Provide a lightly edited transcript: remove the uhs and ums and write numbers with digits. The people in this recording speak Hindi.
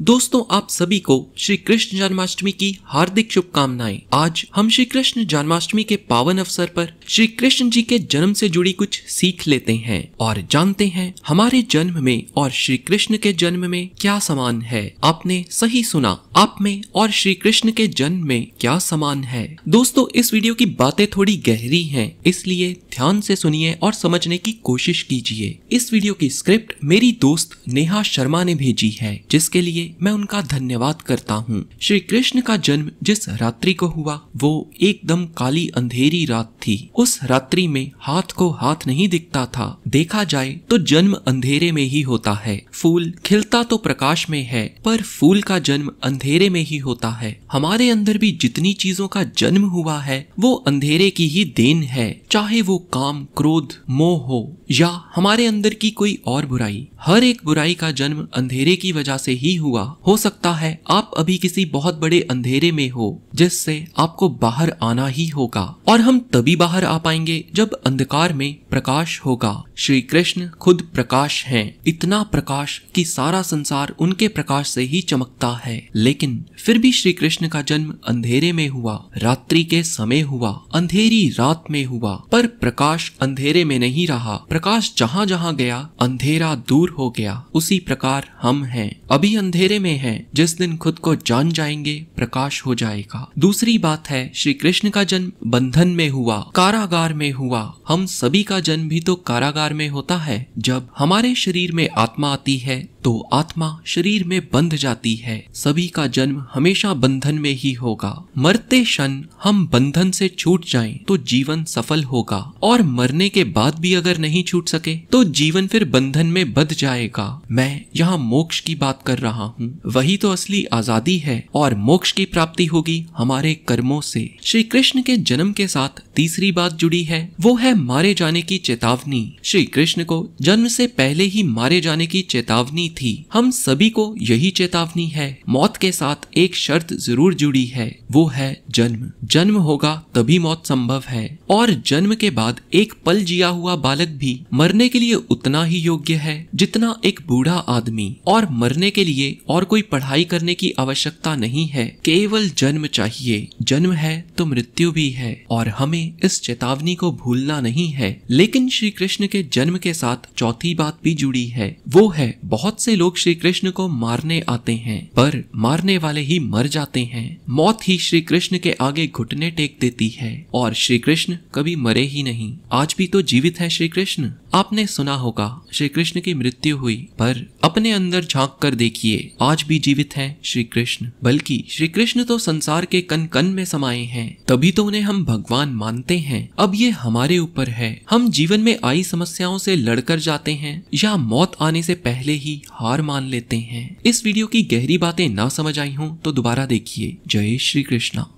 दोस्तों, आप सभी को श्री कृष्ण जन्माष्टमी की हार्दिक शुभकामनाएं। आज हम श्री कृष्ण जन्माष्टमी के पावन अवसर पर श्री कृष्ण जी के जन्म से जुड़ी कुछ सीख लेते हैं और जानते हैं हमारे जन्म में और श्री कृष्ण के जन्म में क्या समान है। आपने सही सुना, आप में और श्री कृष्ण के जन्म में क्या समान है। दोस्तों, इस वीडियो की बातें थोड़ी गहरी हैं, इसलिए ध्यान से सुनिए और समझने की कोशिश कीजिए। इस वीडियो की स्क्रिप्ट मेरी दोस्त नेहा शर्मा ने भेजी है, जिसके लिए मैं उनका धन्यवाद करता हूँ। श्री कृष्ण का जन्म जिस रात्रि को हुआ वो एकदम काली अंधेरी रात थी। उस रात्रि में हाथ को हाथ नहीं दिखता था। देखा जाए तो जन्म अंधेरे में ही होता है। फूल खिलता तो प्रकाश में है, पर फूल का जन्म अंधेरे में ही होता है। हमारे अंदर भी जितनी चीजों का जन्म हुआ है वो अंधेरे की ही देन है, चाहे वो काम, क्रोध, मोह हो या हमारे अंदर की कोई और बुराई। हर एक बुराई का जन्म अंधेरे की वजह से ही हुआ। हो सकता है आप अभी किसी बहुत बड़े अंधेरे में हो जिससे आपको बाहर आना ही होगा, और हम तभी बाहर आ पाएंगे जब अंधकार में प्रकाश होगा। श्री कृष्ण खुद प्रकाश हैं, इतना प्रकाश कि सारा संसार उनके प्रकाश से ही चमकता है। लेकिन फिर भी श्री कृष्ण का जन्म अंधेरे में हुआ, रात्रि के समय हुआ, अंधेरी रात में हुआ, पर प्रकाश अंधेरे में नहीं रहा। प्रकाश जहाँ जहाँ गया अंधेरा दूर हो गया। उसी प्रकार हम हैं, अभी अंधेरे में हैं। जिस दिन खुद को जान जाएंगे प्रकाश हो जाएगा। दूसरी बात है, श्री कृष्ण का जन्म बंधन में हुआ, कारागार में हुआ। हम सभी का जन्म भी तो कारागार में होता है। जब हमारे शरीर में आत्मा आती है तो आत्मा शरीर में बंध जाती है। सभी का जन्म हमेशा बंधन में ही होगा। मरते क्षण हम बंधन से छूट जाएं तो जीवन सफल होगा, और मरने के बाद भी अगर नहीं छूट सके तो जीवन फिर बंधन में बंध जाएगा। मैं यहाँ मोक्ष की बात कर रहा हूँ, वही तो असली आजादी है, और मोक्ष की प्राप्ति होगी हमारे कर्मों से। श्री कृष्ण के जन्म के साथ तीसरी बात जुड़ी है, वो है मारे जाने की चेतावनी। श्री कृष्ण को जन्म से पहले ही मारे जाने की चेतावनी थी। हम सभी को यही चेतावनी है। मौत के साथ एक शर्त जरूर जुड़ी है, वो है जन्म। जन्म होगा तभी मौत संभव है, और जन्म के बाद एक पल जिया हुआ बालक भी मरने के लिए उतना ही योग्य है जितना एक बूढ़ा आदमी, और मरने के लिए और कोई पढ़ाई करने की आवश्यकता नहीं है। केवल जन्म चाहिए। जन्म है तो मृत्यु भी है, और हमें इस चेतावनी को भूलना नहीं है। लेकिन श्री कृष्ण के जन्म के साथ चौथी बात भी जुड़ी है, वो है बहुत से लोग श्री कृष्ण को मारने आते हैं, पर मारने वाले ही मर जाते हैं। मौत ही श्री कृष्ण के आगे घुटने टेक देती है, और श्री कृष्ण कभी मरे ही नहीं। आज भी तो जीवित है श्री कृष्ण। आपने सुना होगा श्री कृष्ण की मृत्यु हुई, पर अपने अंदर झांक कर देखिए, आज भी जीवित है श्री कृष्ण। बल्कि श्री कृष्ण तो संसार के कन कन में समाये हैं, तभी तो उन्हें हम भगवान मानते हैं। अब ये हमारे ऊपर है, हम जीवन में आई समस्याओं से लड़कर जाते हैं या मौत आने से पहले ही हार मान लेते हैं। इस वीडियो की गहरी बातें ना समझ आई हों तो दोबारा देखिए। जय श्री कृष्णा।